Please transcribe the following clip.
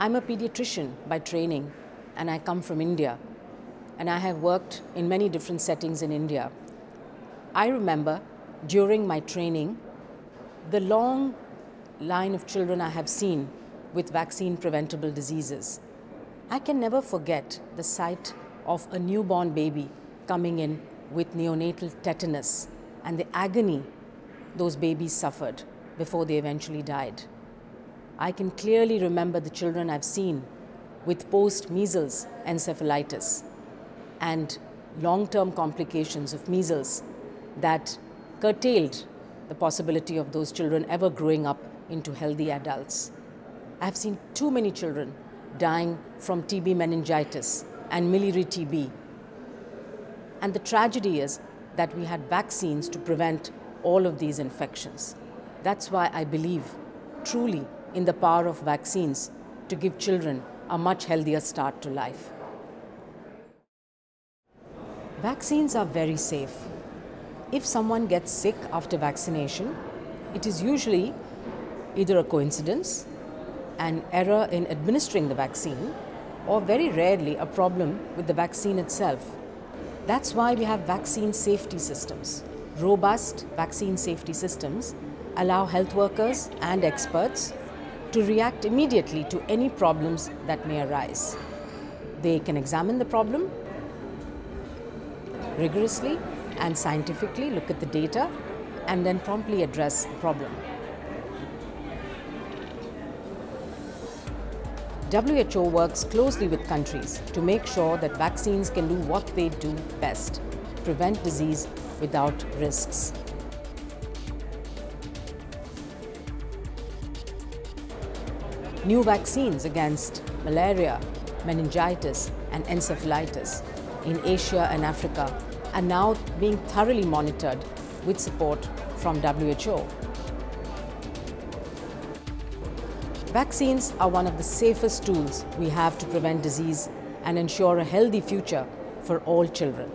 I'm a pediatrician by training, and I come from India, and I have worked in many different settings in India. I remember during my training, the long line of children I have seen with vaccine-preventable diseases. I can never forget the sight of a newborn baby coming in with neonatal tetanus and the agony those babies suffered before they eventually died. I can clearly remember the children I've seen with post-measles encephalitis and long-term complications of measles that curtailed the possibility of those children ever growing up into healthy adults. I have seen too many children dying from TB meningitis and miliary TB. And the tragedy is that we had vaccines to prevent all of these infections. That's why I believe truly in the power of vaccines to give children a much healthier start to life. Vaccines are very safe. If someone gets sick after vaccination, it is usually either a coincidence, an error in administering the vaccine, or very rarely a problem with the vaccine itself. That's why we have vaccine safety systems. Robust vaccine safety systems allow health workers and experts to react immediately to any problems that may arise. They can examine the problem rigorously and scientifically, look at the data, and then promptly address the problem. WHO works closely with countries to make sure that vaccines can do what they do best, prevent disease without risks. New vaccines against malaria, meningitis, and encephalitis in Asia and Africa are now being thoroughly monitored with support from WHO. Vaccines are one of the safest tools we have to prevent disease and ensure a healthy future for all children.